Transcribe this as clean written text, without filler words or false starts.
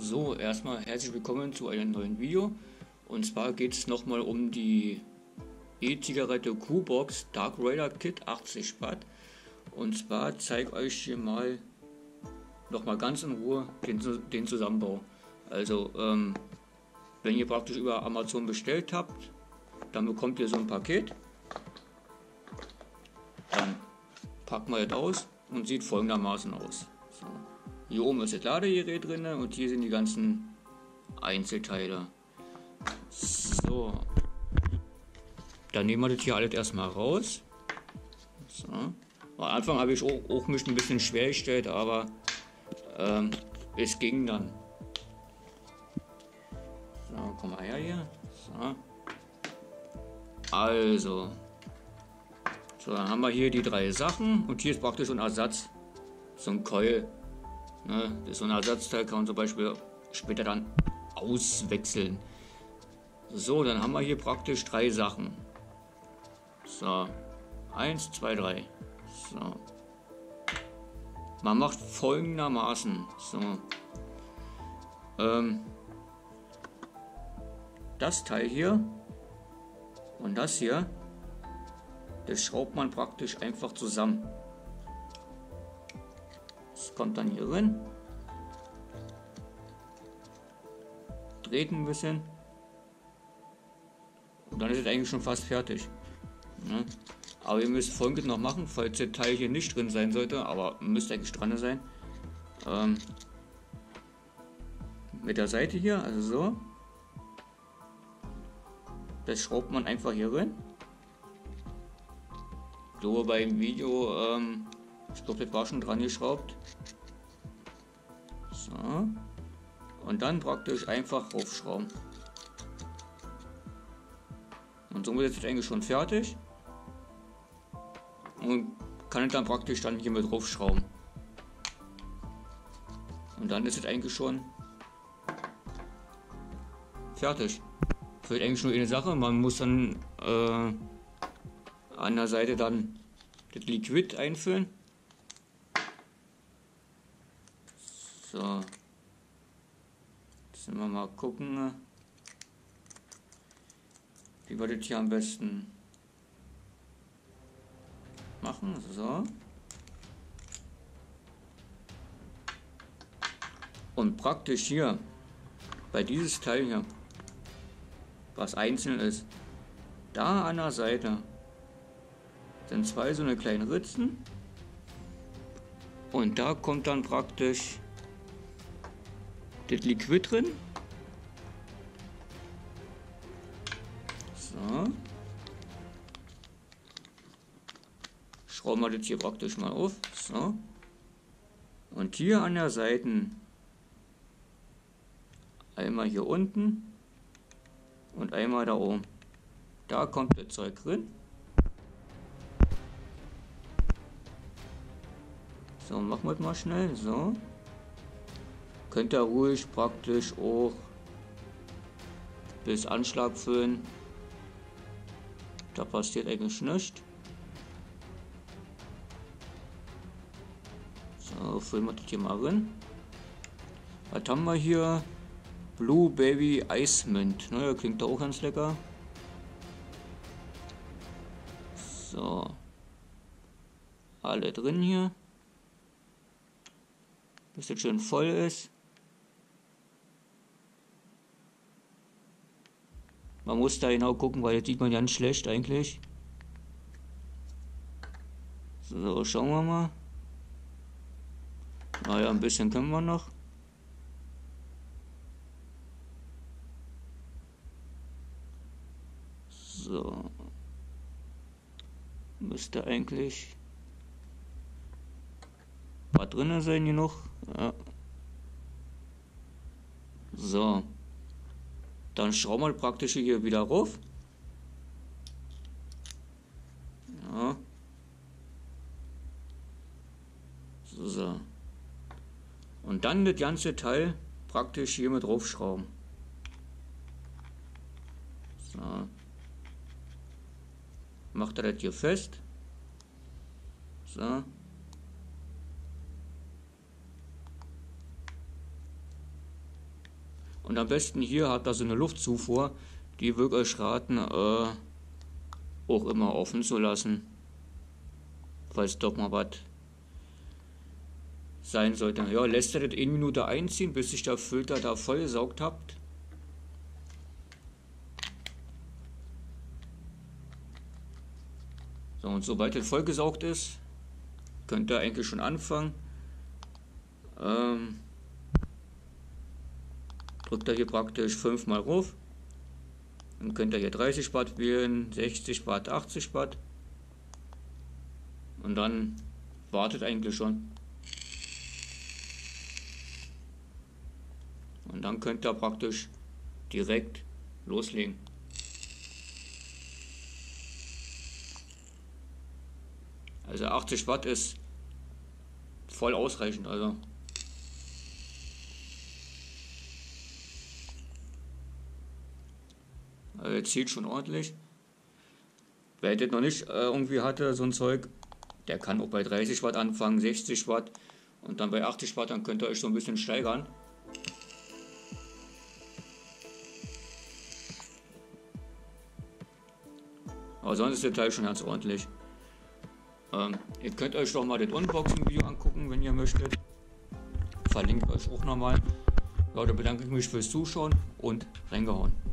So, erstmal herzlich willkommen zu einem neuen Video, und zwar geht es nochmal um die E-Zigarette Kupbox Dark Rider Kit 80 Watt. Und zwar zeige ich euch hier mal nochmal ganz in Ruhe den Zusammenbau. Also wenn ihr praktisch über Amazon bestellt habt, dann bekommt ihr so ein Paket. Dann packt man das aus und sieht folgendermaßen aus. So. Hier oben ist das Ladegerät drin und hier sind die ganzen Einzelteile. So, dann nehmen wir das hier alles erstmal raus. So. Am Anfang habe ich auch mich ein bisschen schwer gestellt, aber es ging dann. So, komm mal her hier. So. Also, so, dann haben wir hier die drei Sachen und hier ist praktisch ein Ersatz, so ein Coil. Ne, das ist so ein Ersatzteil, kann man zum Beispiel später dann auswechseln. So, dann haben wir hier praktisch drei Sachen. So, 1, 2, 3. So. Man macht folgendermaßen. So. Das Teil hier und das hier, das schraubt man praktisch einfach zusammen. Kommt dann hier rein, dreht ein bisschen und dann ist es eigentlich schon fast fertig. Ne? Aber ihr müsst Folgendes noch machen, falls der Teil hier nicht drin sein sollte, aber müsste eigentlich dran sein. Mit der Seite hier, also so, das schraubt man einfach hier rein. So beim Video, ich glaube, das war schon dran geschraubt. So. Und dann praktisch einfach aufschrauben. Und somit ist es eigentlich schon fertig. Und kann es dann praktisch dann hier mit draufschrauben. Und dann ist es eigentlich schon fertig. Fehlt eigentlich nur eine Sache. Man muss dann an der Seite dann das Liquid einfüllen. So, jetzt wir mal gucken, wie wir das hier am besten machen. So, und praktisch hier bei dieses Teil hier, was einzeln ist, da an der Seite sind zwei so eine kleinen Ritzen und da kommt dann praktisch das Liquid drin. So. Schrauben wir das hier praktisch mal auf. So. Und hier an der Seite einmal hier unten und einmal da oben. Da kommt das Zeug drin. So, machen wir das mal schnell. So. Könnt ihr ruhig praktisch auch bis Anschlag füllen. Da passiert eigentlich nichts. So, füllen wir das hier mal rein. Was haben wir hier? Blue Baby Ice Mint. Naja, klingt da auch ganz lecker. So. Alle drin hier. Bis das schön voll ist. Man muss da genau gucken, weil das sieht man ganz schlecht eigentlich. So, schauen wir mal. Naja, ein bisschen können wir noch. So. Müsste eigentlich was drin sein genug. Ja. So. Dann schrauben wir praktisch hier wieder rauf. Ja. So. Und dann das ganze Teil praktisch hier mit raufschrauben. So. Macht er das hier fest. So. Und am besten hier habt ihr so eine Luftzufuhr, die würde euch raten, auch immer offen zu lassen. Falls doch mal was sein sollte. Ja, lässt ihr das in Minute einziehen, bis sich der Filter da vollgesaugt habt. So, und sobald das vollgesaugt ist, könnt ihr eigentlich schon anfangen. Drückt ihr hier praktisch 5 mal rauf. Dann könnt ihr hier 30 Watt wählen, 60 Watt, 80 Watt. Und dann wartet eigentlich schon. Und dann könnt ihr praktisch direkt loslegen. Also 80 Watt ist voll ausreichend, also. Also zieht schon ordentlich. Wer das noch nicht irgendwie hatte, so ein Zeug, der kann auch bei 30 Watt anfangen, 60 Watt und dann bei 80 Watt, dann könnt ihr euch so ein bisschen steigern. Aber sonst ist der Teil schon ganz ordentlich. Ihr könnt euch doch mal das Unboxing-Video angucken, wenn ihr möchtet. Verlinke ich euch auch nochmal. Leute, bedanke ich mich fürs Zuschauen und reingehauen.